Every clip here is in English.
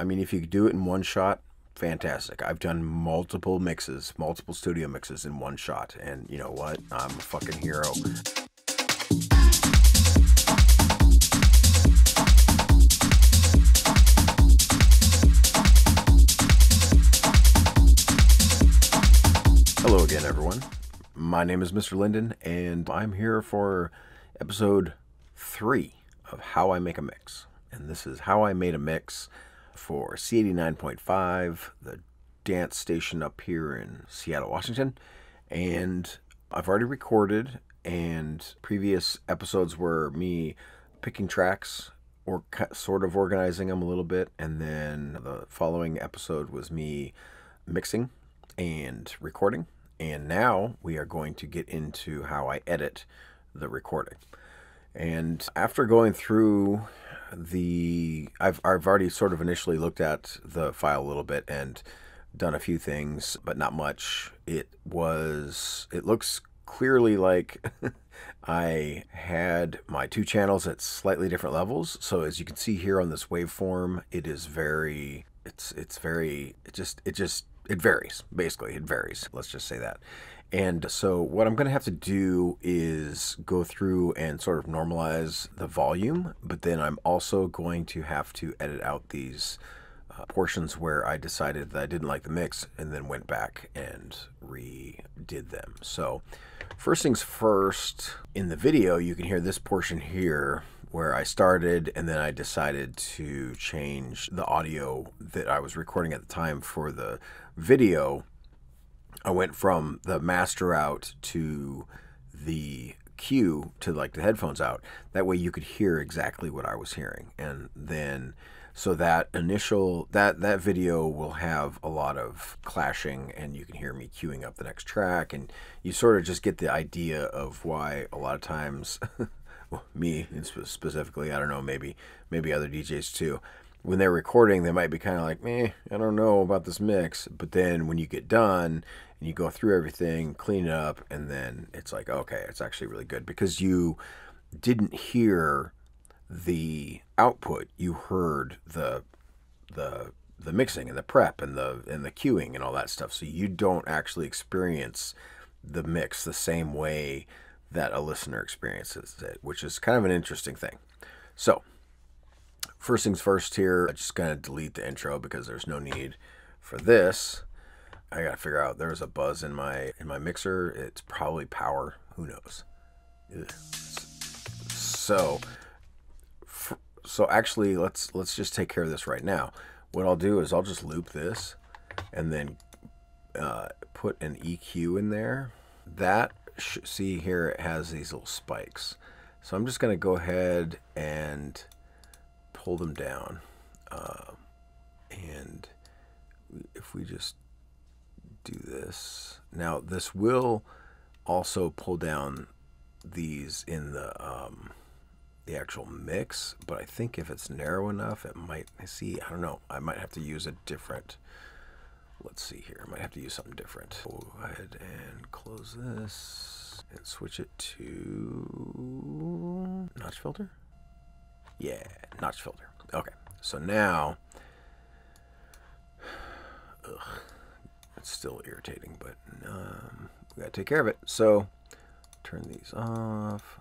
I mean, if you do it in one shot, fantastic. I've done multiple mixes, multiple studio mixes in one shot, and you know what? I'm a fucking hero. Hello again, everyone. My name is Mr. Linden, and I'm here for episode 3 of How I Make a Mix. And this is how I made a mix for C89.5, the dance station up here in Seattle, Washington. And I've already recorded, and previous episodes were me picking tracks or sort of organizing them a little bit. And then the following episode was me mixing and recording. And now we are going to get into how I edit the recording. And after going through I've already sort of initially looked at the file a little bit and done a few things, but not much. It looks clearly like I had my two channels at slightly different levels. So as you can see here on this waveform, it varies. Basically, it varies. Let's just say that. And so what I'm going to have to do is go through and sort of normalize the volume, but then I'm also going to have to edit out these portions where I decided that I didn't like the mix and then went back and redid them. So first things first, in the video, you can hear this portion here where I started and then I decided to change the audio that I was recording at the time for the video. I went from the master out to the cue to like the headphones out. That way you could hear exactly what I was hearing. And then, so that initial, that video will have a lot of clashing, and you can hear me queuing up the next track. And you sort of just get the idea of why a lot of times, well, me specifically, I don't know, maybe other DJs too, when they're recording, they might be kind of like, meh, I don't know about this mix. But then when you get done and you go through everything, clean it up, and then it's like, okay, it's actually really good because you didn't hear the output. You heard the mixing and the prep and the cueing and all that stuff. So you don't actually experience the mix the same way that a listener experiences it, which is kind of an interesting thing. So first things first here, I'm just going to delete the intro because there's no need for this. I got to figure out, there's a buzz in my mixer. It's probably power. Who knows? Ugh. So actually, let's just take care of this right now. What I'll do is I'll just loop this and then put an EQ in there. That, see here, it has these little spikes. So I'm just going to go ahead and pull them down, and if we just do this now, this will also pull down these in the actual mix. But I think if it's narrow enough, it might, I don't know, I might have to use a different, let's see here, I might have to use something different. We'll go ahead and close this and switch it to notch filter. Yeah, notch filter. Okay, so now, ugh, it's still irritating, but we gotta take care of it. So turn these off,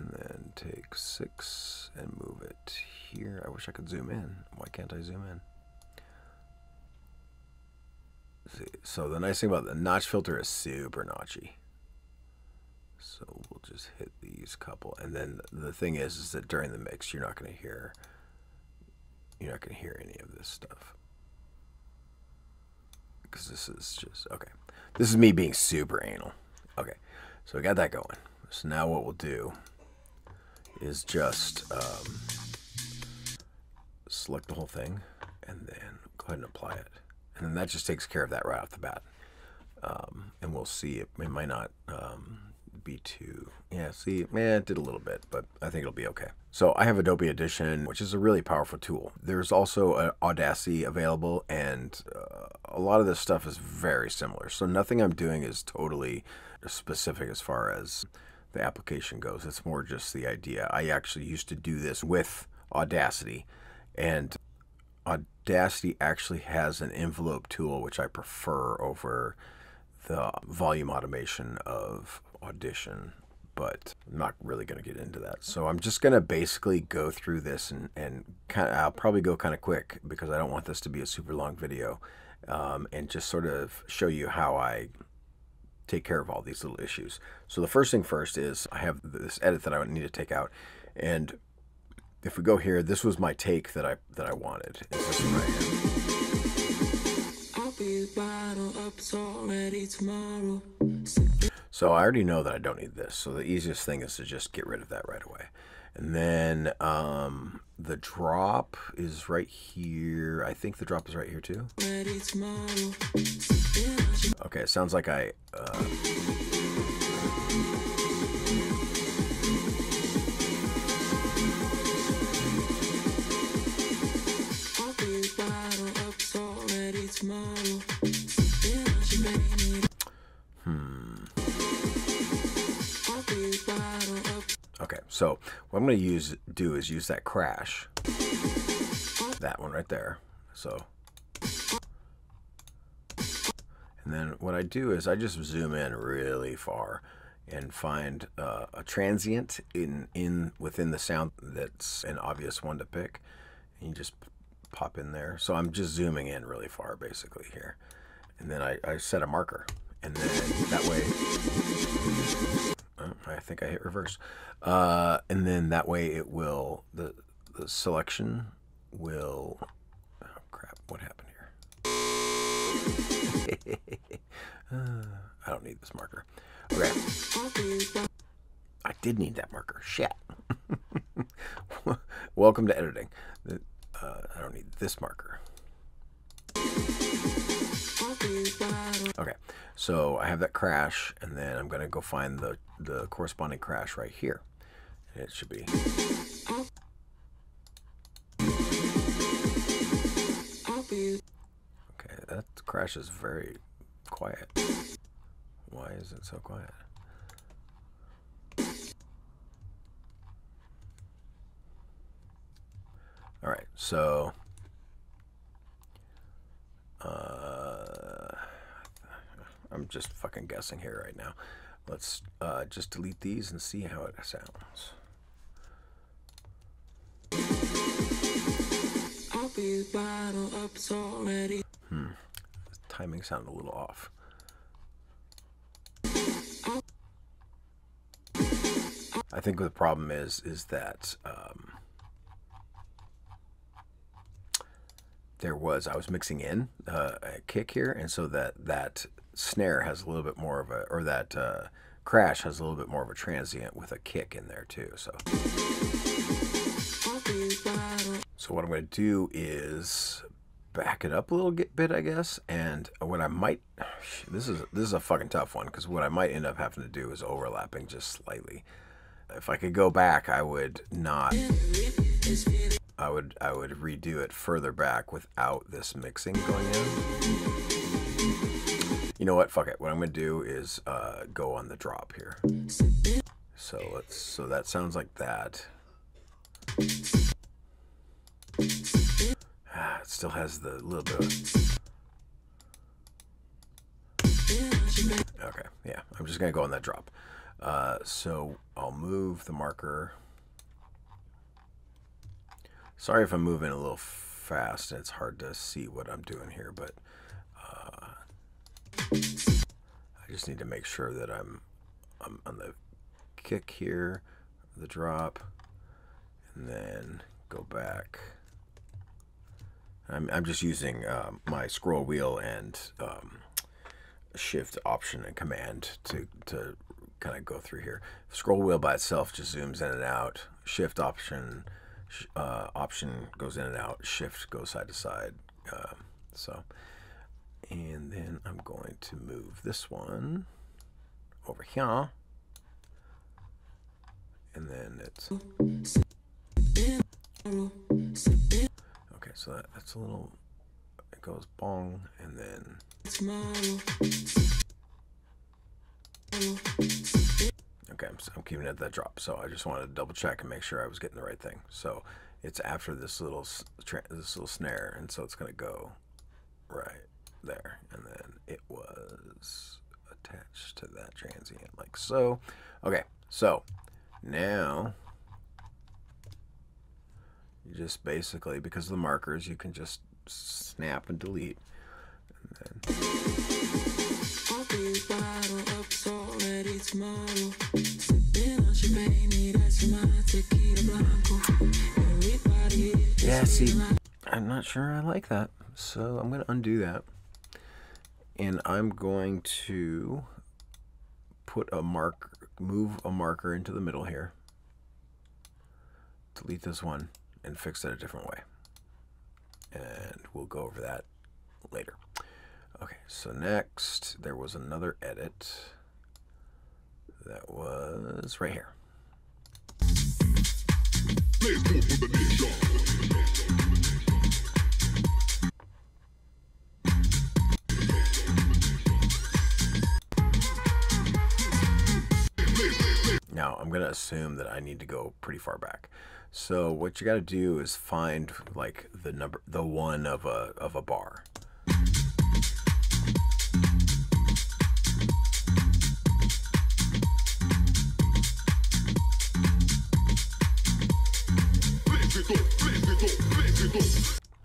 and then take 6 and move it here. I wish I could zoom in. Why can't I zoom in? See, so the nice thing about the notch filter is super notchy. So we'll just hit these couple, and then the thing is that during the mix you're not going to hear any of this stuff because this is just, okay, this is me being super anal. Okay, so we got that going. So now what we'll do is just select the whole thing and then go ahead and apply it, and then that just takes care of that right off the bat. And we'll see, it might not be too, yeah, see, man, it did a little bit, but I think it'll be okay. So I have Adobe Audition, which is a really powerful tool. There's also Audacity available, and a lot of this stuff is very similar. So nothing I'm doing is totally specific as far as the application goes. It's more just the idea. I actually used to do this with Audacity, and Audacity actually has an envelope tool, which I prefer over the volume automation of Audition, but I'm not really going to get into that. So I'm just going to basically go through this and kind of, I'll probably go kind of quick because I don't want this to be a super long video, and just sort of show you how I take care of all these little issues. So the first thing first is I have this edit that I need to take out, and if we go here, this was my take that I wanted. It's like right here. I'll be bottle up so ready tomorrow. So I already know that I don't need this, so the easiest thing is to just get rid of that right away. And then the drop is right here. I think the drop is right here too. Okay, it sounds like I... Okay, so what I'm going to do is use that crash, that one right there. So, and then what I do is I just zoom in really far and find a transient within the sound that's an obvious one to pick, and you just pop in there. So I'm just zooming in really far basically here, and then I set a marker, and then that way. I think I hit reverse, and then that way it will the selection will. Oh crap! What happened here? I don't need this marker. Okay, I did need that marker. Shit. Welcome to editing. I don't need this marker. Okay, so I have that crash, and then I'm going to go find the corresponding crash right here. It should be. Okay, that crash is very quiet. Why is it so quiet? All right, so... I'm just fucking guessing here right now. Let's just delete these and see how it sounds. The timing sounded a little off. I think the problem is that I was mixing in a kick here, and so that snare has a little bit more of a, or that crash has a little bit more of a transient with a kick in there too. So what I'm going to do is back it up a little bit, I guess. And what I might, this is a fucking tough one, because what I might end up having to do is overlapping just slightly. If I could go back, I would not. I would redo it further back without this mixing going in. You know what? Fuck it. What I'm going to do is go on the drop here. So let's. So that sounds like that. Ah, it still has the little bit of... Okay. Yeah. I'm just going to go on that drop. So I'll move the marker. Sorry if I'm moving a little fast and it's hard to see what I'm doing here, but... I just need to make sure that I'm on the kick here, the drop, and then go back. I'm just using my scroll wheel and shift, option, and command to kind of go through here. Scroll wheel by itself just zooms in and out. Shift, option, option goes in and out. Shift goes side to side. So. And then I'm going to move this one over here. And then it's... Okay, so that's a little... It goes bong, and then... Okay, I'm keeping it at that drop. So I just wanted to double check and make sure I was getting the right thing. So it's after this little snare, and so it's going to go right there, and then it was attached to that transient like so. Okay, so now you just basically, because of the markers, you can just snap and delete, and then yeah, see, I'm not sure I like that, so I'm going to undo that, and I'm going to put a move a marker into the middle here, delete this one, and fix it a different way, and we'll go over that later. Okay, so next there was another edit that was right here. Now I'm going to assume that I need to go pretty far back. So what you got to do is find like the number, the one of a bar.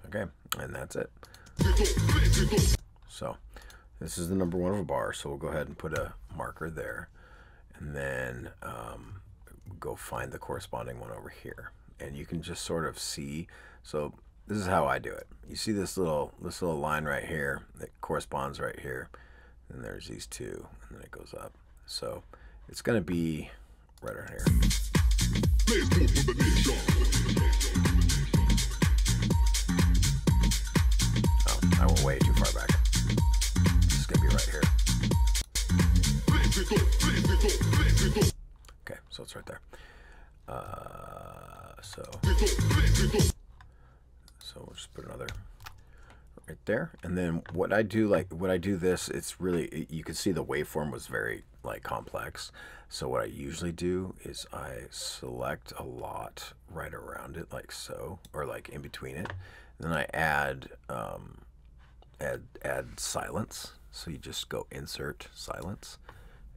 Okay, and that's it. So this is the number one of a bar, so we'll go ahead and put a marker there, and then go find the corresponding one over here. And you can just sort of see, so this is how I do it. You see this little line right here that corresponds right here, and there's these two, and then it goes up. So it's going to be right around here. Oh, I went way too far back. It's going to be right here. Okay, so it's right there. So we'll just put another right there. And then what I do, like when I do this, it's really, you can see the waveform was very like complex. So what I usually do is I select a lot right around it, like so, or like in between it. And then I add add silence. So you just go insert silence,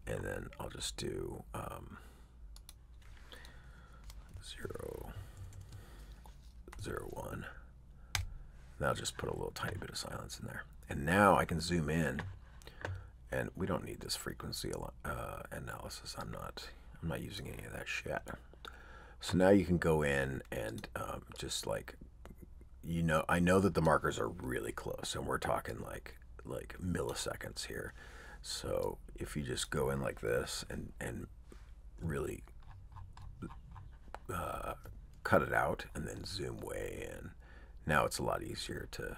and then I'll just do 0, 0, 1. And I'll just put a little tiny bit of silence in there. And now I can zoom in, and we don't need this frequency analysis. I'm not using any of that shit. So now you can go in and just like, you know, I know that the markers are really close, and we're talking like milliseconds here. So if you just go in like this and really cut it out and then zoom way in, now it's a lot easier to,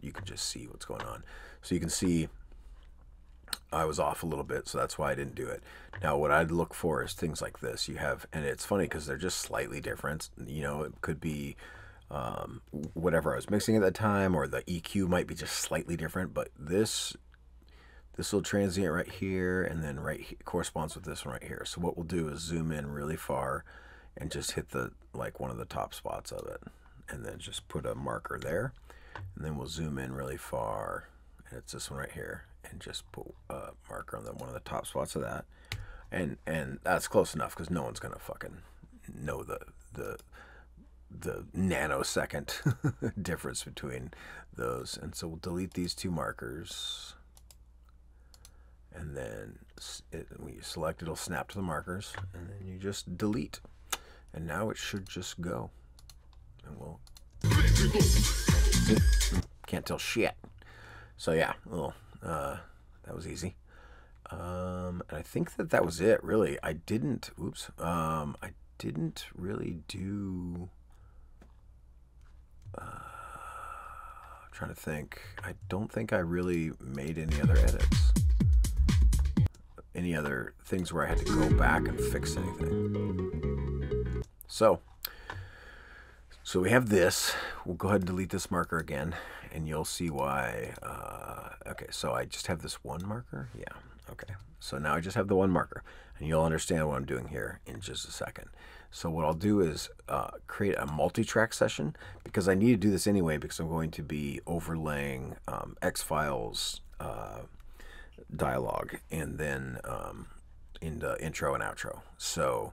you can just see what's going on. So you can see I was off a little bit, so that's why I didn't do it. Now what I'd look for is things like this. You have, and it's funny because they're just slightly different. You know, it could be whatever I was mixing at that time, or the EQ might be just slightly different, but this little transient right here and then right here corresponds with this one right here. So what we'll do is zoom in really far and just hit the like one of the top spots of it, and then just put a marker there, and then we'll zoom in really far, and it's this one right here, and just put a marker on the one of the top spots of that, and that's close enough because no one's gonna fucking know the nanosecond difference between those. And so we'll delete these two markers, and then when you select, it'll snap to the markers, and then you just delete, and now it should just go, and we'll can't tell shit. So yeah, well, that was easy. And I think that was it, really. I didn't, oops, I didn't really do, I'm trying to think, I don't think I really made any other edits, any other things where I had to go back and fix anything. So we have this. We'll go ahead and delete this marker again, and you'll see why. Okay, so I just have this one marker. Yeah, Okay, so now I just have the one marker, and you'll understand what I'm doing here in just a second. So what I'll do is create a multi-track session, because I need to do this anyway, because I'm going to be overlaying X-Files dialogue and then in the intro and outro. So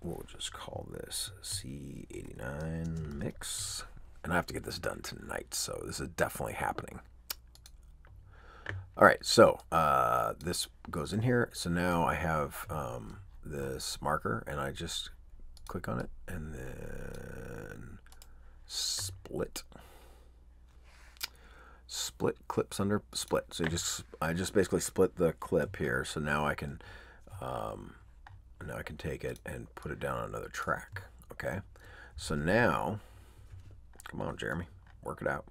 we'll just call this C89 mix, and I have to get this done tonight, so this is definitely happening. All right, so this goes in here. So now I have this marker, and I just click on it and then split. Split clips under split. So I just basically split the clip here. So now I can take it and put it down on another track. Okay. So now, come on, Jeremy, work it out.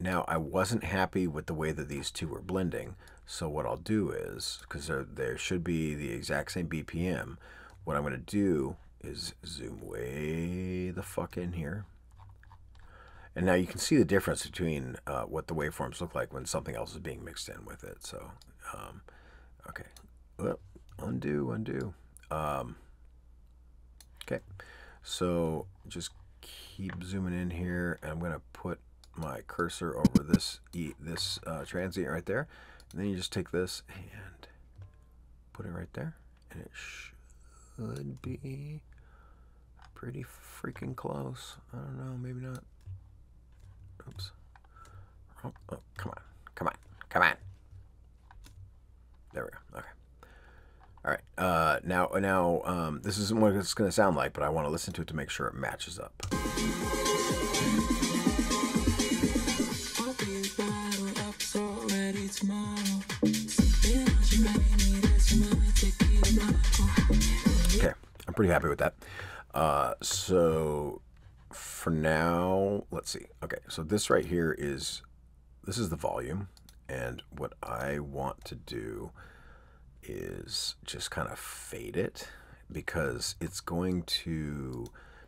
Now, I wasn't happy with the way that these two were blending, so what I'll do is, because there should be the exact same BPM, what I'm going to do is zoom way the fuck in here. And now you can see the difference between what the waveforms look like when something else is being mixed in with it. So, okay. Well, undo. Okay. So, just keep zooming in here, and I'm going to put my cursor over this transient right there, and then you just take this and put it right there, and it should be pretty freaking close. I don't know, maybe not. Oops. Oh, come on. There we go. Okay. All right. Now, this isn't what it's going to sound like, but I want to listen to it to make sure it matches up. Okay, I'm pretty happy with that. So for now, let's see. Okay, so this right here is the volume, and what I want to do is just kind of fade it, because it's going to,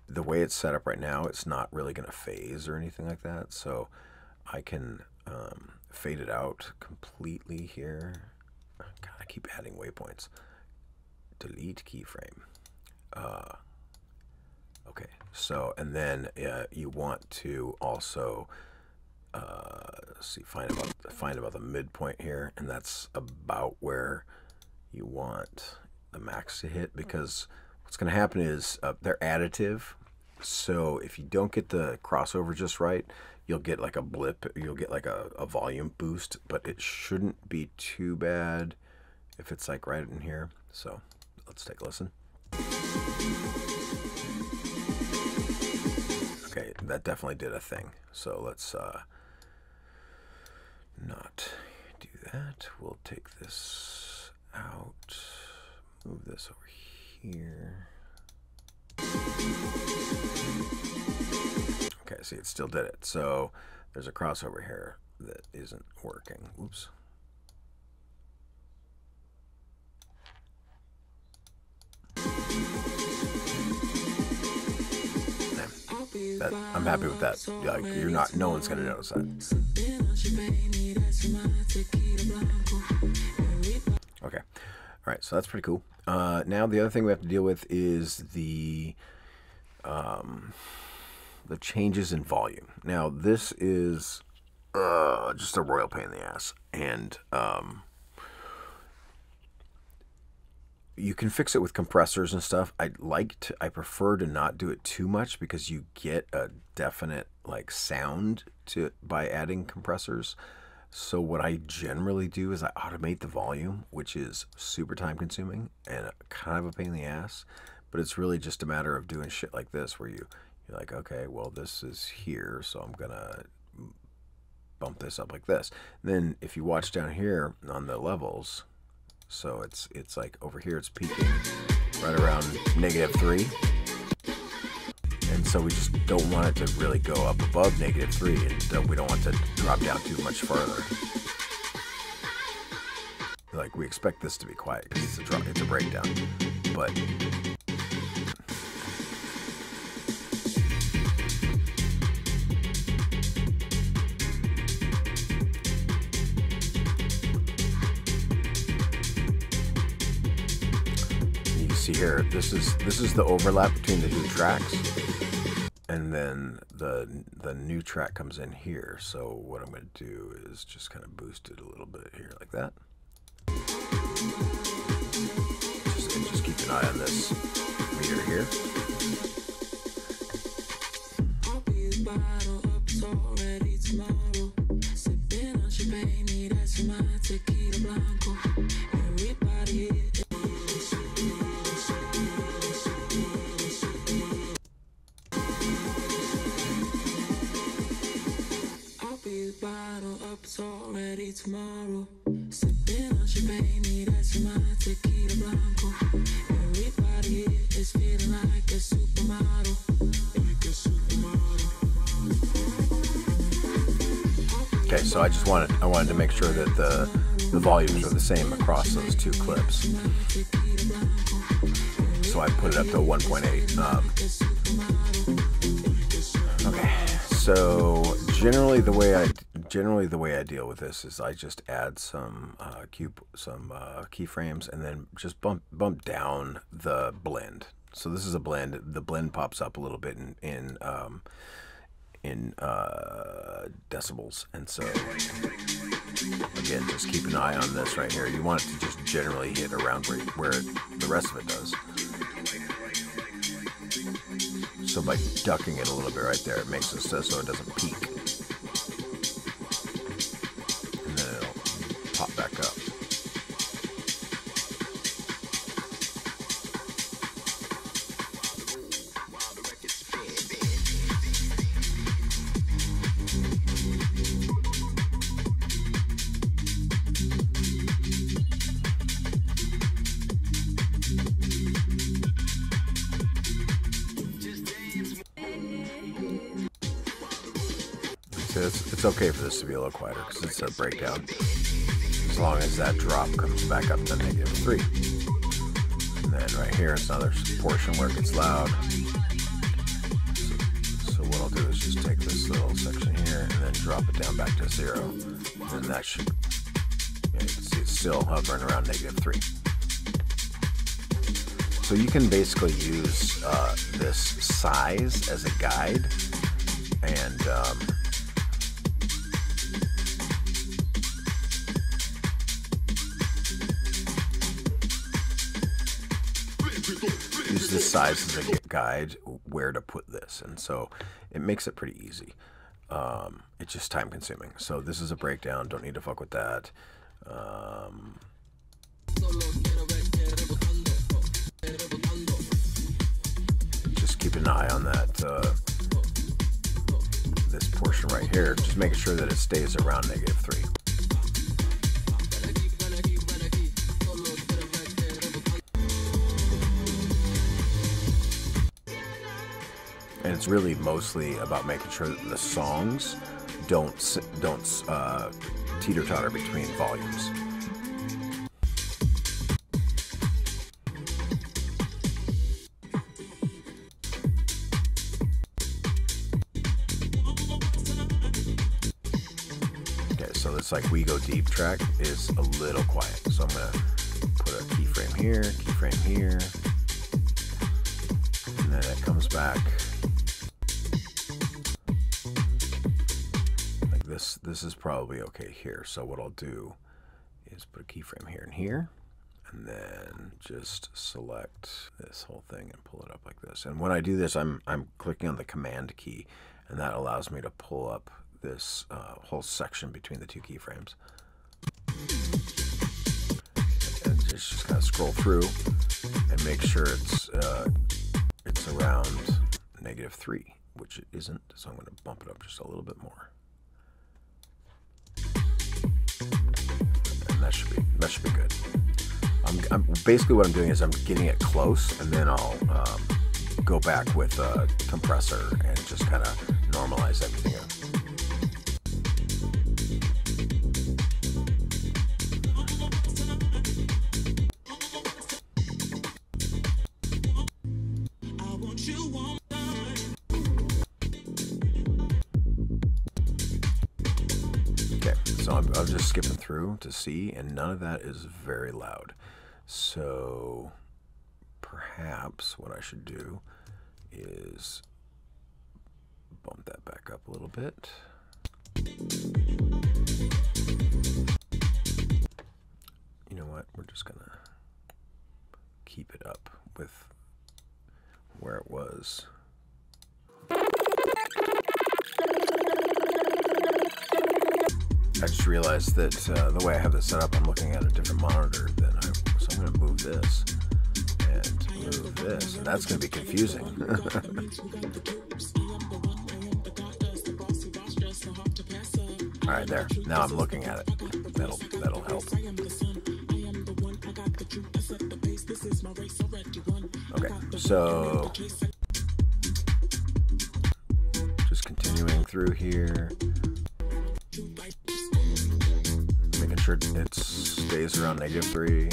the way it's set up right now, it's not really going to phase or anything like that. So I can fade it out completely here. God, I keep adding waypoints. Delete keyframe. Okay, so, and then you want to also see, find about the midpoint here, and that's about where you want the max to hit, because what's going to happen is they're additive. So if you don't get the crossover just right, you'll get like a blip, you'll get like a volume boost, but it shouldn't be too bad if it's like right in here. So let's take a listen. Okay, that definitely did a thing. So let's not do that. We'll take this out, move this over here. Okay, see, it still did it. So there's a crossover here that isn't working. Oops. That, I'm happy with that. Like, you're not, no one's gonna notice that. Okay. All right, so that's pretty cool. Now the other thing we have to deal with is the changes in volume. Now this is just a royal pain in the ass, and you can fix it with compressors and stuff. I prefer to not do it too much, because you get a definite like sound to it by adding compressors. So what I generally do is I automate the volume, which is super time consuming and kind of a pain in the ass, but it's really just a matter of doing shit like this where you're like, okay, well, this is here, so I'm gonna bump this up like this. And then if you watch down here on the levels, so it's like over here, it's peaking right around -3. And so we just don't want it to really go up above -3, and we don't want it to drop down too much further. Like, we expect this to be quiet because it's a breakdown, but see here, this is the overlap between the two tracks, and then the new track comes in here. So what I'm going to do is just kind of boost it a little bit here like that. Just keep an eye on this meter here. Tomorrow, sipping on champagne, that's my tequila blanco. Everybody is feeling like a supermodel, like a supermodel. Okay, so I wanted to make sure that the volumes are the same across those two clips. So I put it up to 1.8. Okay, so generally the way I deal with this is I just add some keyframes and then just bump down the blend. So this is a blend. The blend pops up a little bit in decibels, and so again, just keep an eye on this right here. You want it to just generally hit around where the rest of it does. So by ducking it a little bit right there, it makes it so it doesn't peak. Pop back up. So it's okay for this to be a little quieter because it's a breakdown. As long as that drop comes back up to -3. And then right here is another portion where it gets loud. So what I'll do is just take this little section here and then drop it down back to 0. And that should, you can see it's still hovering around -3. So you can basically use this size as a guide, and use this size as a guide where to put this, and so it makes it pretty easy. It's just time consuming. So this is a breakdown, don't need to fuck with that. Just keep an eye on that this portion right here, just making sure that it stays around -3. And it's really mostly about making sure that the songs don't teeter-totter between volumes. Okay, so it's like We Go Deep track is a little quiet. So I'm gonna put a keyframe here, keyframe here, and then it comes back. This is probably okay here. So what I'll do is put a keyframe here and here, and then just select this whole thing and pull it up like this. And when I do this, I'm clicking on the command key, and that allows me to pull up this whole section between the two keyframes. And just kind of scroll through and make sure it's around -3, which it isn't. So I'm going to bump it up just a little bit more. That should be good. I'm basically what I'm doing is I'm getting it close, and then I'll go back with a compressor and just kind of normalize everything up. So I'm just skipping through to see, and none of that is very loud. So perhaps what I should do is bump that back up a little bit. You know what? We're just gonna keep it up with where it was. I just realized that the way I have this set up, I'm looking at a different monitor than so I'm gonna move this and move this, and that's gonna be confusing. All right, there. Now I'm looking at it. That'll help. Okay, so just continuing through here, making sure it stays around -3.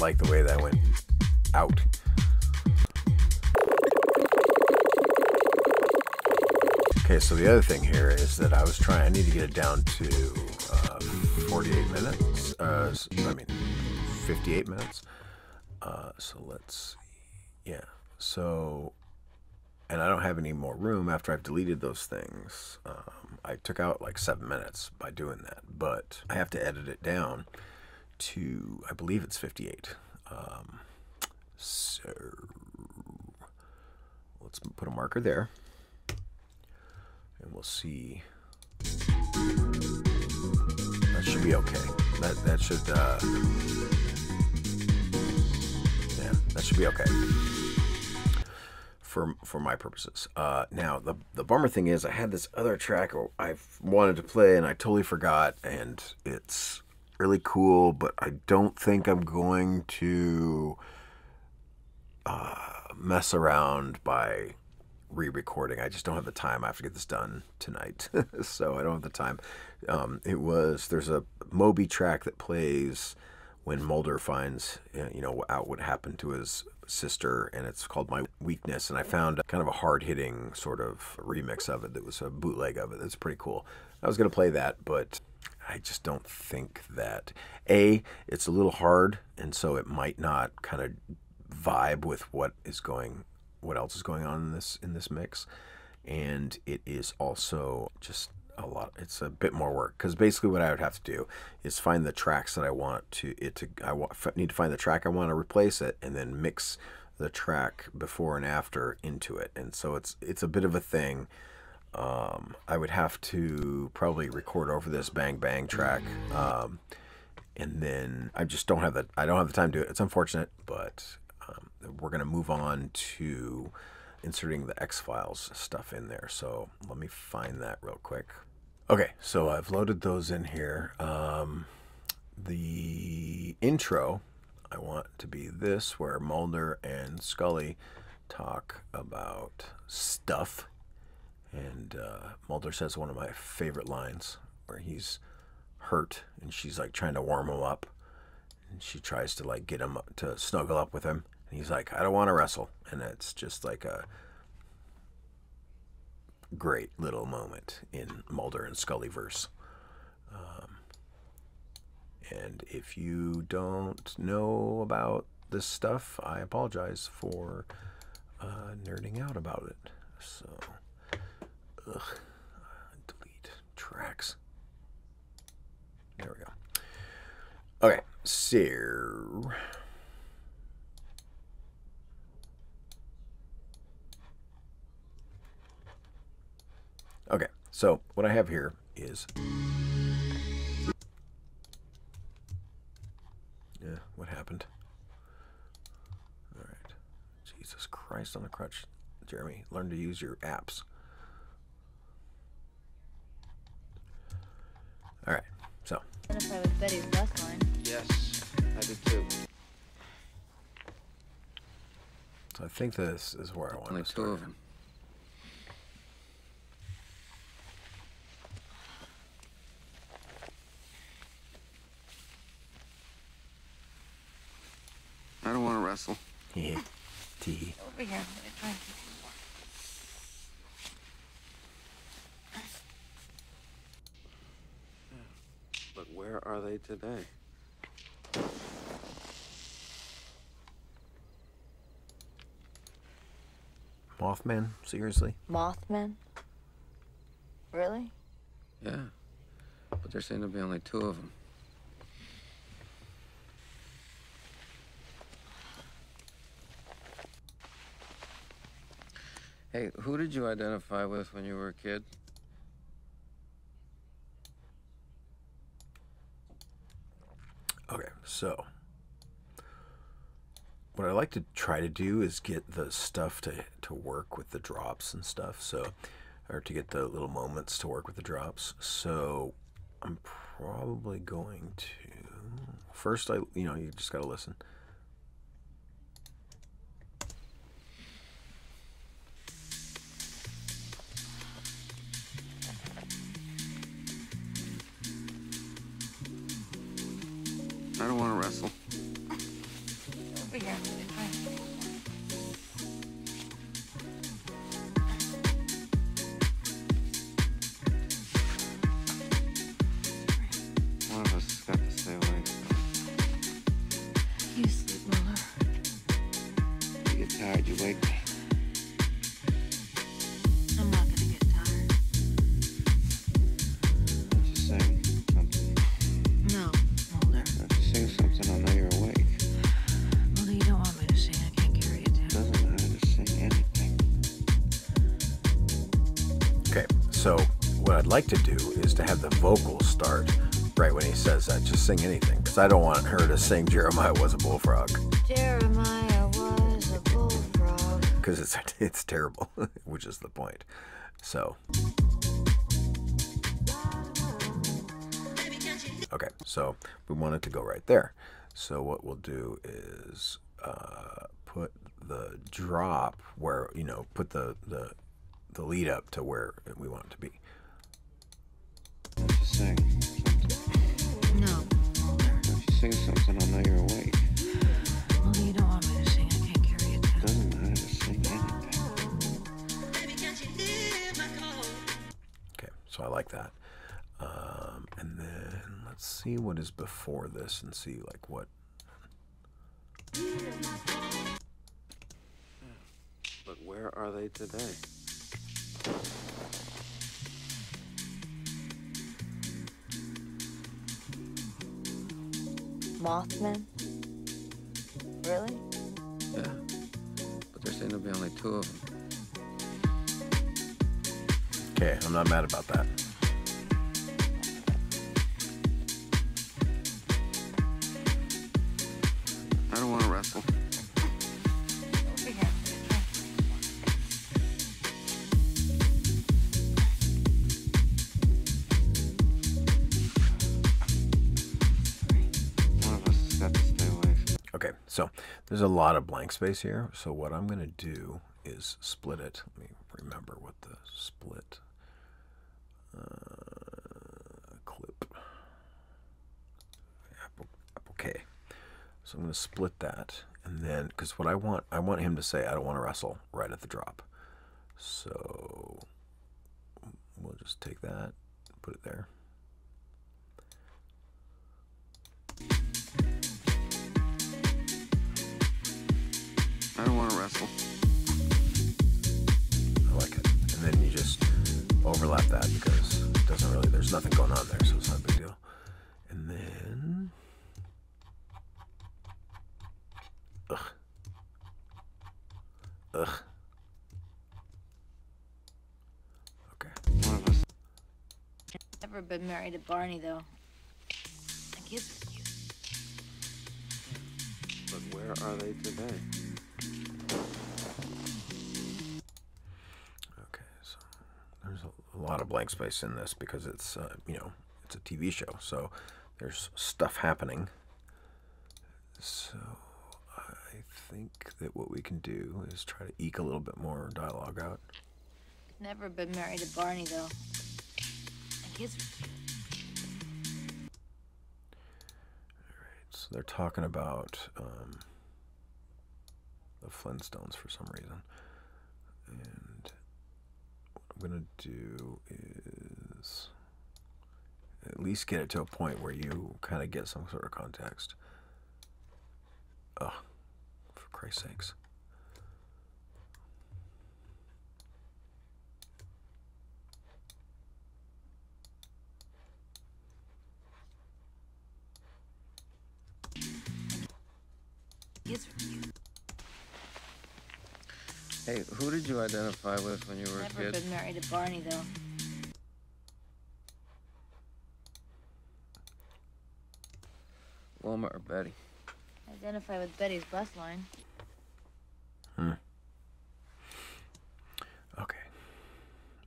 Like the way that went out. Okay, so the other thing here is that I need to get it down to 48 minutes, 58 minutes. So let's see, yeah. So, and I don't have any more room after I've deleted those things. I took out like 7 minutes by doing that, but I have to edit it down to, I believe it's 58. So let's put a marker there and we'll see. That should be okay. That should, yeah, that should be okay for my purposes. Now the bummer thing is I had this other track I've wanted to play and I totally forgot, and it's really cool, but I don't think I'm going to mess around by re-recording. I just don't have the time. I have to get this done tonight, so I don't have the time. There's a Moby track that plays when Mulder finds out what happened to his sister, and it's called My Weakness, and I found kind of a hard-hitting sort of remix of it that was a bootleg of it. That's pretty cool. I was going to play that, but I just don't think that, it's a little hard, and so it might not kind of vibe with what else is going on in this mix, and it is also just a lot. It's a bit more work, because basically what I would have to do is find the tracks that I want I need to find the track I want to replace it, and then mix the track before and after into it, and so it's a bit of a thing. I would have to probably record over this Bang Bang track, and then I don't have the time to do it. It's unfortunate, but we're gonna move on to inserting the X-Files stuff in there. So let me find that real quick. Okay, so I've loaded those in here. The intro I want to be this, where Mulder and Scully talk about stuff. And Mulder says one of my favorite lines, where he's hurt and she's like trying to warm him up, and she tries to like get him to snuggle up with him, and he's like, I don't want to wrestle, and it's just like a great little moment in Mulder and Scully verse. And if you don't know about this stuff, I apologize for nerding out about it. So. Ugh. Delete tracks. There we go. Okay, so what I have here is what happened? All right. Jesus Christ on a crutch. Jeremy, learn to use your apps. All right, so. I'm gonna play with Betty's last line. Yes, I did too. So I think this is where I want to start. Only two of them. I don't want to wrestle. Yeah. T. Over here. I'm going to try and keep you warm. But where are they today? Mothman? Seriously? Mothman? Really? Yeah. But there seem to be only two of them. Hey, who did you identify with when you were a kid? Okay, so what I like to try to do is get the stuff to work with the drops and stuff, so, or to get the little moments to work with the drops. So I'm probably going to first, you know, you just gotta listen. I don't want to wrestle. Over here. One of us has got to stay awake. You sleep, Mulder. You get tired, you wake me. I'm not going to get tired. That's the same. I know you're awake. Well, you don't want me to sing. I can't carry it down. Doesn't matter to sing anything. Okay, so what I'd like to do is to have the vocals start right when he says that. Just sing anything, because I don't want her to sing Jeremiah Was a Bullfrog. Jeremiah was a bullfrog. Because it's terrible, which is the point. So. Okay, so we want it to go right there. So what we'll do is put the drop where, you know, put the lead up to where we want it to be. If you sing something. No. If you sing something, I'll know you're awake. Well, you don't want me to sing. I can't carry it down. It doesn't matter to sing anything. Okay, so I like that. And then let's see what is before this and see like what. But where are they today? Mothman? Really? Yeah, but there seem to be only two of them. Okay, I'm not mad about that. Over here. One of us has got to stay awake. Okay, so there's a lot of blank space here. So what I'm going to do is split it. Let me remember what the split clip. Apple K. So I'm going to split that, and then, because what I want him to say, I don't want to wrestle right at the drop. So we'll just take that, put it there. I don't want to wrestle. I like it. And then you just overlap that because it doesn't really, there's nothing going on there, so it's not a big deal. And then... Ugh. Okay. One of us. I've never been married to Barney, though. The kids are cute. But where are they today? Okay, so there's a lot of blank space in this because it's, you know, it's a TV show, so there's stuff happening. So I think... think that what we can do is try to eke a little bit more dialogue out. I've never been married to Barney, though. And kids. Alright, so they're talking about the Flintstones for some reason. And what I'm going to do is at least get it to a point where you kind of get some sort of context. Oh, for Christ's sakes. Hey, who did you identify with when you were a kid? Never been married to Barney, though. Wilma or Betty? Identify with Betty's bus line. Hmm. Okay.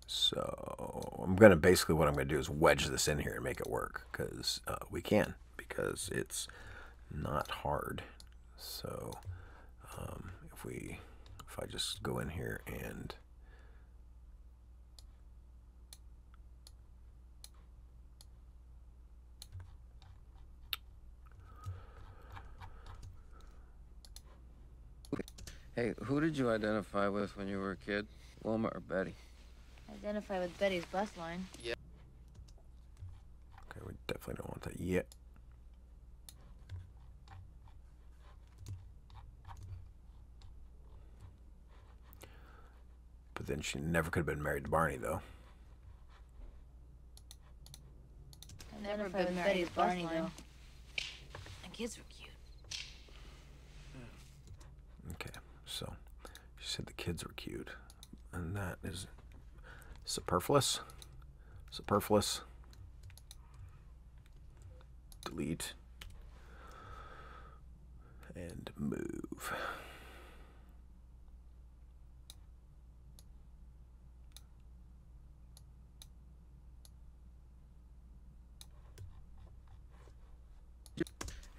So I'm gonna basically what I'm gonna do is wedge this in here and make it work because we can, because it's not hard. So if I just go in here and hey, who did you identify with when you were a kid? Wilma or Betty? Identify with Betty's bus line. Yeah. Okay, we definitely don't want that yet. But then she never could have been married to Barney, though. I've never been married to Barney, though. The kids were cute. Okay, so she said the kids were cute. And that is superfluous. Superfluous. Delete. And move.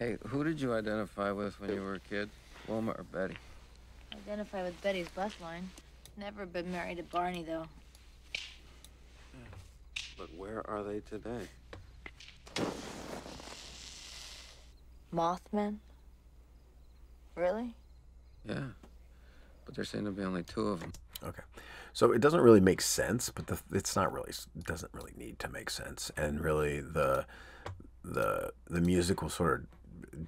Hey, who did you identify with when you were a kid? Wilma or Betty? Identify with Betty's bus line. Never been married to Barney, though. But where are they today? Mothman? Really? Yeah. But there seem to be only two of them. Okay. So it doesn't really make sense, but it's not really, doesn't really need to make sense. And really the music will sort of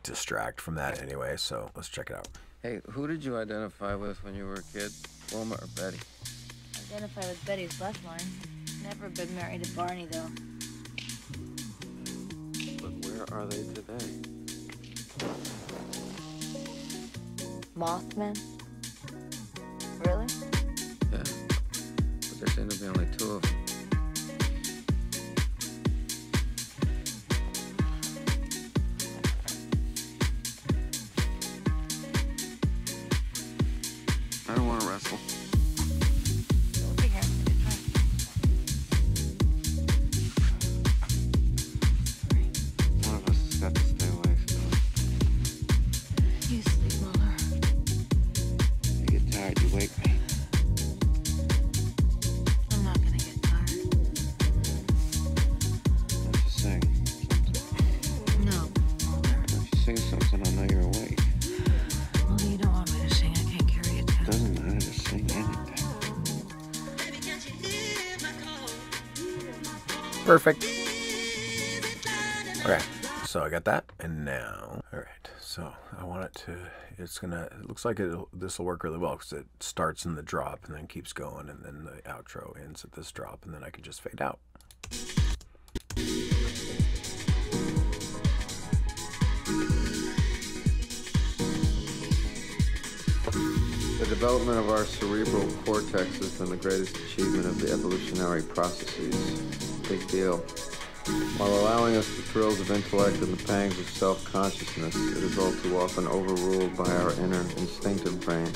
distract from that anyway, so let's check it out. Hey, who did you identify with when you were a kid? Wilma or Betty? Identify with Betty's bus line. Never been married to Barney, though. But where are they today? Mothman? Really? Yeah, but there seem to be only two of them. Perfect. Okay, so I got that, and now, all right, so I want it to, it looks like this will work really well because it starts in the drop and then keeps going, and then the outro ends at this drop, and then I can just fade out. The development of our cerebral cortex has been the greatest achievement of the evolutionary processes. Big deal. While allowing us the thrills of intellect and the pangs of self-consciousness, it is all too often overruled by our inner instinctive brain,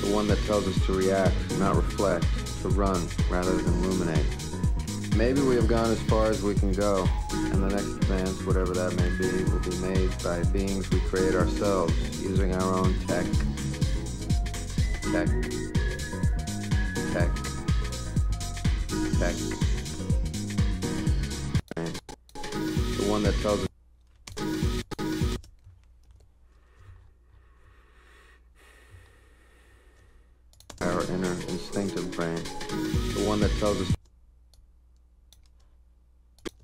the one that tells us to react, not reflect, to run rather than ruminate. Maybe we have gone as far as we can go, and the next advance, whatever that may be, will be made by beings we create ourselves, using our own tech, Tack. Tack. Tack. The one that tells us. Our inner instinctive brain. The one that tells us.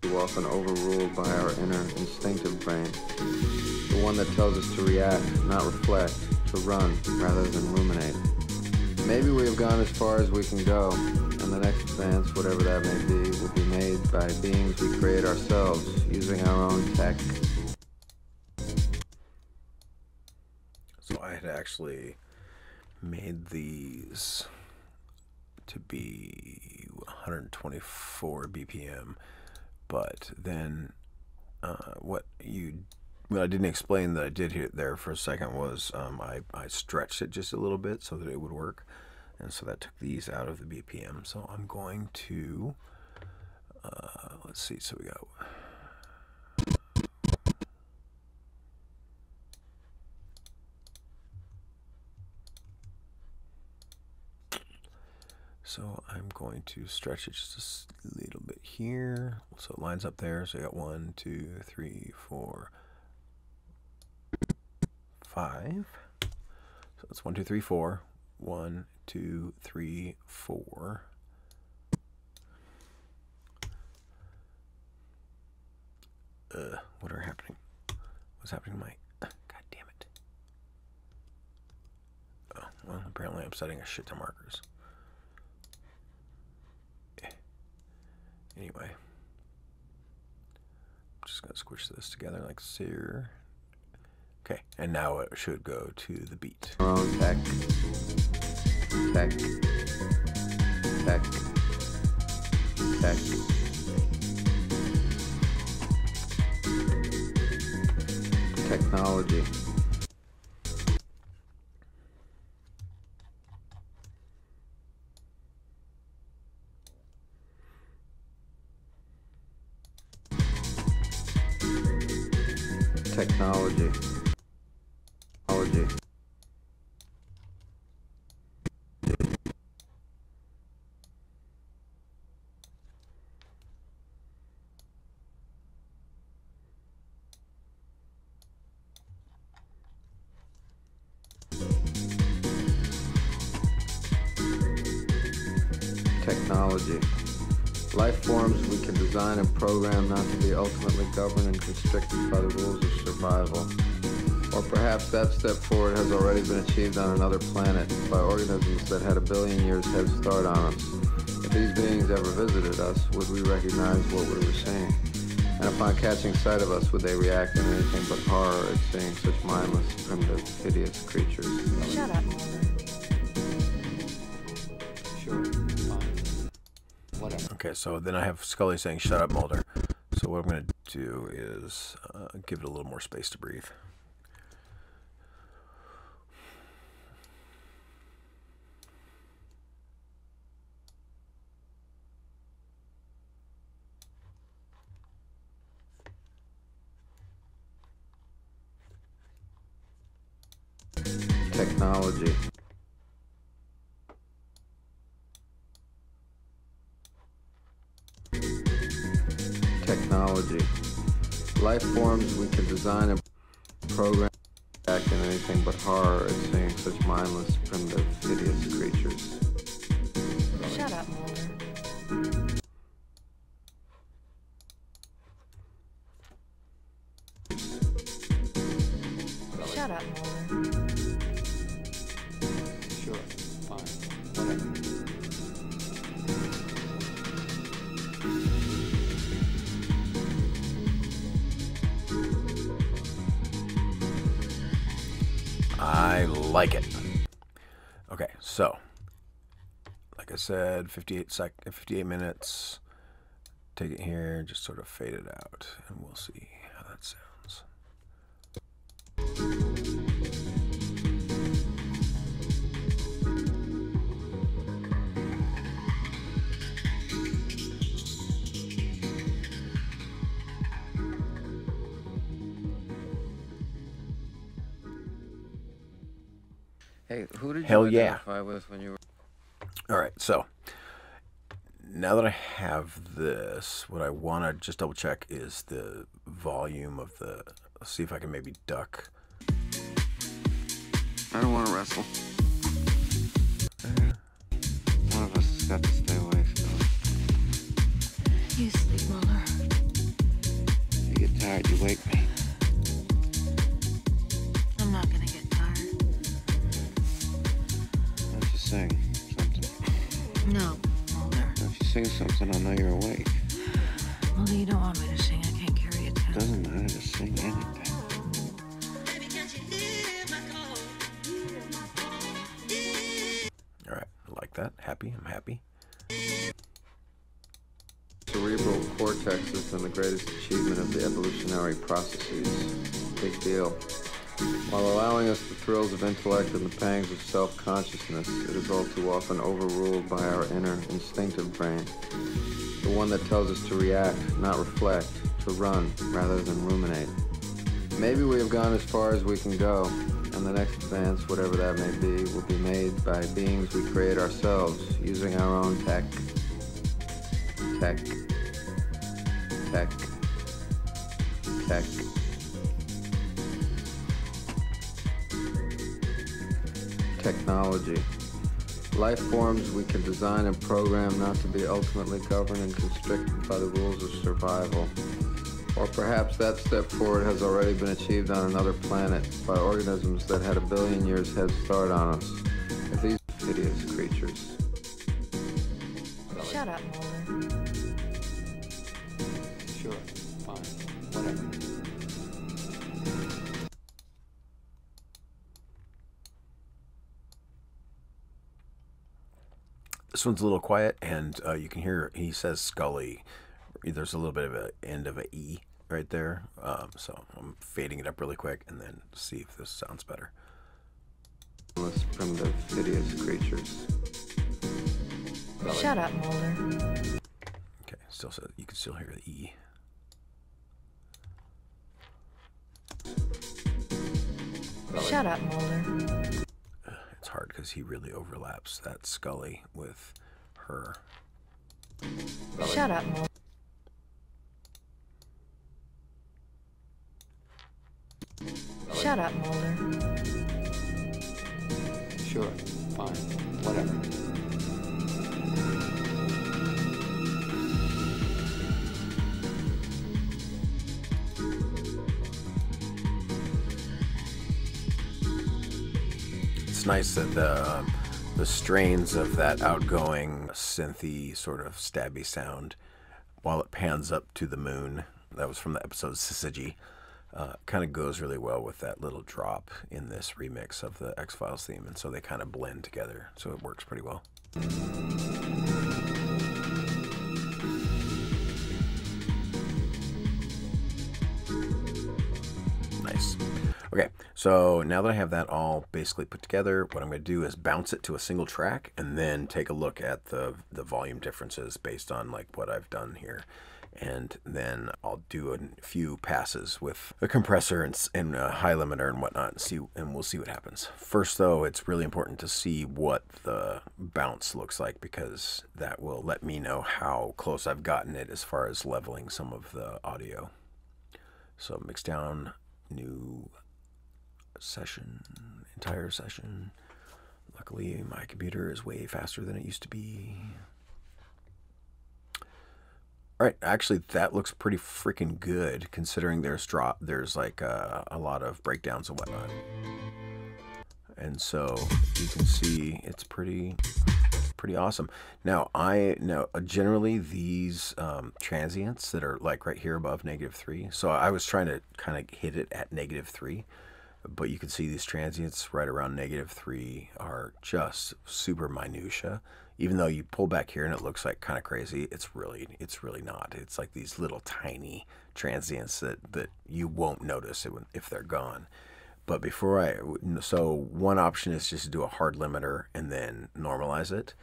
Too often overruled by our inner instinctive brain. The one that tells us to react, not reflect, to run rather than ruminate. Maybe we have gone as far as we can go, and the next advance, whatever that may be, will be made by beings we create ourselves, using our own tech. So I had actually made these to be 124 BPM. But then, what I didn't explain that I did here there for a second was I stretched it just a little bit so that it would work, and so that took these out of the BPM. So I'm going to let's see. So we got so I'm going to stretch it just a little bit here. So it lines up there. So I got 1, 2, 3, 4, 5. So it's 1, 2, 3, 4. 1, 2, 3, 4. What are happening? What's happening to my, God damn it. Oh, well, apparently I'm setting a shit to markers. Anyway, I'm just going to squish this together like so. Okay, and now it should go to the beat. Oh, tack, tack, tack, tack. Technology. Technology. Technology. Technology. Life forms we can design and program not to be ultimately governed and constricted by the rules of survival. Or perhaps that step forward has already been achieved on another planet by organisms that had a billion years head start on us. If these beings ever visited us, would we recognize what we were seeing? And upon catching sight of us, would they react in anything but horror at seeing such mindless, primitive, hideous creatures? Shut up, Mulder. Sure. Whatever. Okay, so then I have Scully saying, "Shut up, Mulder." So what I'm going to do is give it a little more space to breathe. Technology. Technology. Life forms we can design and program back in anything but horror at seeing such mindless, primitive, hideous creatures. Shut up, Mulder. Shut up, Mulder. Sure, fine, whatever. I like it. Okay, so like I said, 58 minutes. Take it here, just sort of fade it out, and we'll see how that sounds. Hey, who did you identify with when you were... All right, so now that I have this, what I want to just double check is the volume of the... Let's see if I can maybe duck. I don't want to wrestle. One of us has got to stay away. You sleep, Mulder. If you get tired, you wake me. I'm not gonna get tired. Why don't you sing something? No, Mulder. Now if you sing something, I'll know you're awake. Mulder, you don't want me to sing. I can't carry it down. Doesn't matter to sing anything. All right, I like that. Happy. I'm happy. Cerebral cortex has been the greatest achievement of the evolutionary processes. Big deal. While allowing us the thrills of intellect and the pangs of self-consciousness, it is all too often overruled by our inner instinctive brain, the one that tells us to react, not reflect, to run rather than ruminate. Maybe we have gone as far as we can go, and the next advance, whatever that may be, will be made by beings we create ourselves, using our own tech. Technology. Life forms we can design and program not to be ultimately governed and constricted by the rules of survival. Or perhaps that step forward has already been achieved on another planet by organisms that had a billion years head start on us. If these hideous creatures. Shut up, Mulder. Sure, fine, whatever. This one's a little quiet, and you can hear he says Scully. There's a little bit of an end of an E right there, so I'm fading it up really quick and then see if this sounds better. Most primitive, hideous creatures. Shut up, Mulder. Okay, still said you can still hear the E. Shut up, Mulder. It's hard because he really overlaps that Scully with her. Shut up, Mulder. Shut up, Mulder. Sure, fine, whatever. It's nice that the strains of that outgoing synthy sort of stabby sound, while it pans up to the moon, that was from the episode Syzygy. Kind of goes really well with that little drop in this remix of the X-Files theme, and so they kind of blend together, so it works pretty well. Nice. Okay, so now that I have that all basically put together, what I'm going to do is bounce it to a single track and then take a look at the volume differences based on like what I've done here. And then I'll do a few passes with a compressor and a high limiter and whatnot, and we'll see what happens. First, though, it's really important to see what the bounce looks like, because that will let me know how close I've gotten it as far as leveling some of the audio. So mix down, new session, entire session. Luckily, my computer is way faster than it used to be. All right, actually, that looks pretty freaking good, considering there's like a lot of breakdowns and whatnot. And so you can see it's pretty awesome. Now, generally these transients that are like right here above -3, so I was trying to kind of hit it at -3, but you can see these transients right around -3 are just super minutia. Even though you pull back here and it looks like kind of crazy, it's really not. It's like these little tiny transients that you won't notice if they're gone. But so one option is just to do a hard limiter and then normalize it.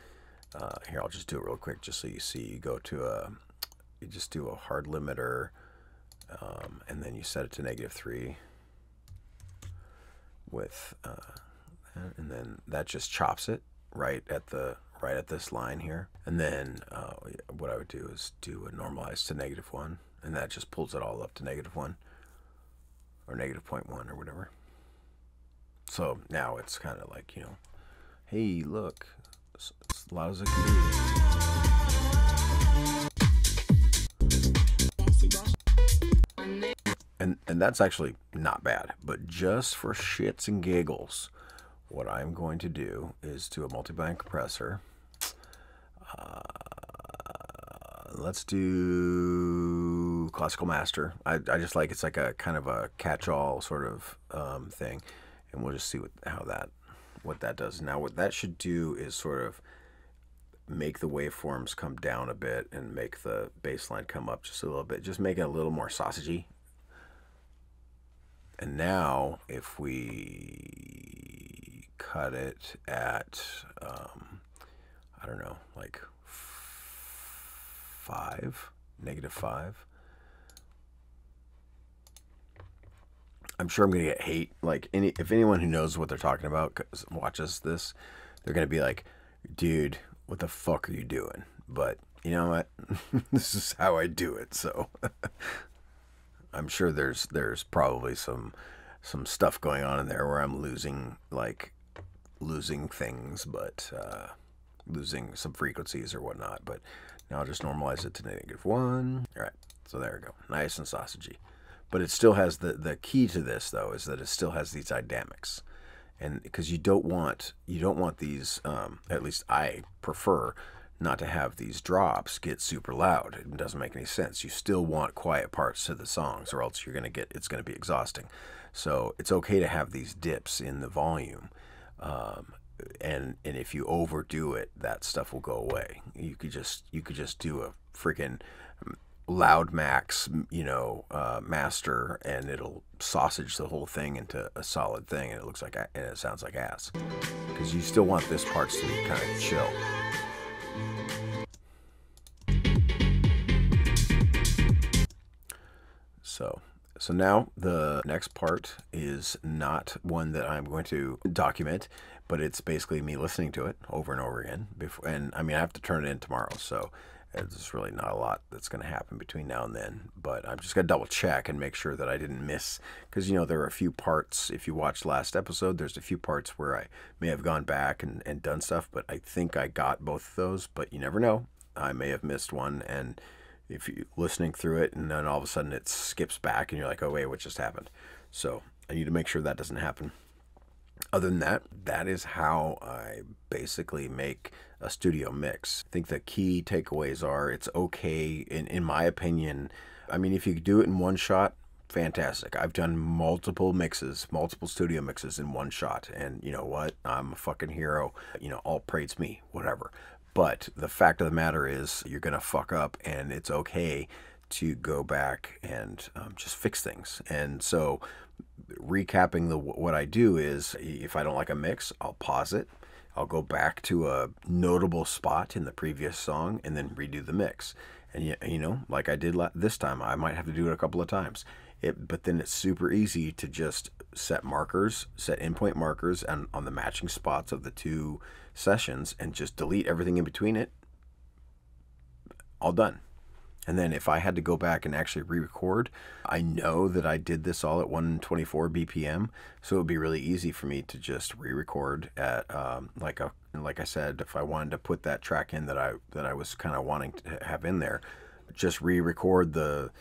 Here, I'll just do it real quick just so you see. You just do a hard limiter and then you set it to -3 with and then that just chops it right at this line here. And then what I would do is do a normalize to -1, and that just pulls it all up to -1 or -0.1 or whatever. So now it's kind of like, you know, hey, look, it's as loud as it can be. And that's actually not bad, but just for shits and giggles, what I'm going to do is do a multi-band compressor. Let's do classical master. I just like, it's like a kind of a catch-all sort of thing, and we'll just see what that does. Now what that should do is sort of make the waveforms come down a bit and make the bass line come up just a little bit, just make it a little more Syzygy. And now if we cut it at, I don't know, like -5. I'm sure I'm going to get hate. Like, if anyone who knows what they're talking about watches this, they're going to be like, dude, what the fuck are you doing? But you know what? This is how I do it. So I'm sure there's probably some stuff going on in there where I'm losing things, but losing some frequencies or whatnot. But now I'll just normalize it to -1. All right. So there we go. Nice and Syzygy. But it still has the key to this, though, is that it still has these dynamics, and because you don't want these, at least I prefer not to have these drops get super loud. It doesn't make any sense. You still want quiet parts to the songs, or else it's going to be exhausting. So it's okay to have these dips in the volume, and if you overdo it, that stuff will go away. You could just do a freaking loud max, you know, master, and it'll sausage the whole thing into a solid thing, and it looks like, and it sounds like ass, because you still want this part to be kind of chill. So now the next part is not one that I'm going to document, but it's basically me listening to it over and over again before, and I mean, I have to turn it in tomorrow, so there's really not a lot that's going to happen between now and then, but I'm just going to double check and make sure that I didn't miss, because, you know, there are a few parts, if you watched last episode, there's a few parts where I may have gone back and done stuff, but I think I got both of those, but you never know. I may have missed one, and if you're listening through it, and then all of a sudden it skips back, and you're like, oh, wait, what just happened? So I need to make sure that doesn't happen. Other than that, that is how I basically make a studio mix. I think the key takeaways are, it's okay, in my opinion. I mean, if you do it in one shot, fantastic. I've done multiple studio mixes in one shot, and you know what? I'm a fucking hero. You know, all praise me, whatever. But the fact of the matter is, you're gonna fuck up, and it's okay to go back and just fix things. And so recapping what I do is, if I don't like a mix, I'll pause it, I'll go back to a notable spot in the previous song, and then redo the mix. And you know, like I did this time, I might have to do it a couple of times. But then it's super easy to just set markers, set endpoint markers, and on the matching spots of the two sessions, and just delete everything in between it. All done. And then if I had to go back and actually re-record, I know that I did this all at 124 BPM, so it would be really easy for me to just re-record at, like I said, if I wanted to put that track in that I was kind of wanting to have in there, just re-record the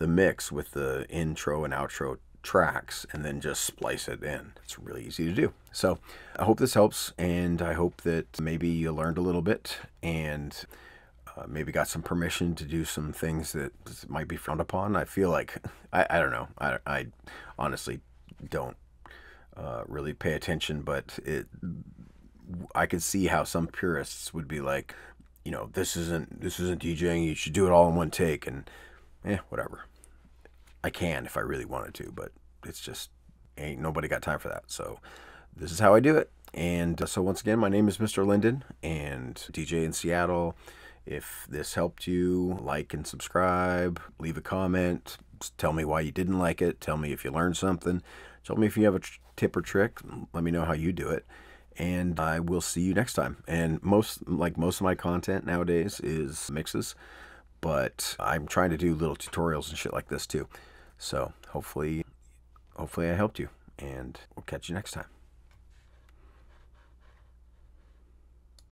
mix with the intro and outro tracks, and then just splice it in. It's really easy to do. So I hope this helps, and I hope that maybe you learned a little bit, and maybe got some permission to do some things that might be frowned upon. I feel like, I don't know, I honestly don't really pay attention, but I could see how some purists would be like, you know, this isn't DJing, you should do it all in one take, and whatever. I can if I really wanted to, but it's just, ain't nobody got time for that. So this is how I do it. And so once again, my name is Mr. Linden, and DJ in Seattle. If this helped you, like and subscribe, leave a comment, tell me why you didn't like it, tell me if you learned something, tell me if you have a tip or trick, let me know how you do it, and I will see you next time. And most of my content nowadays is mixes, but I'm trying to do little tutorials and shit like this too. So hopefully I helped you, and we'll catch you next time.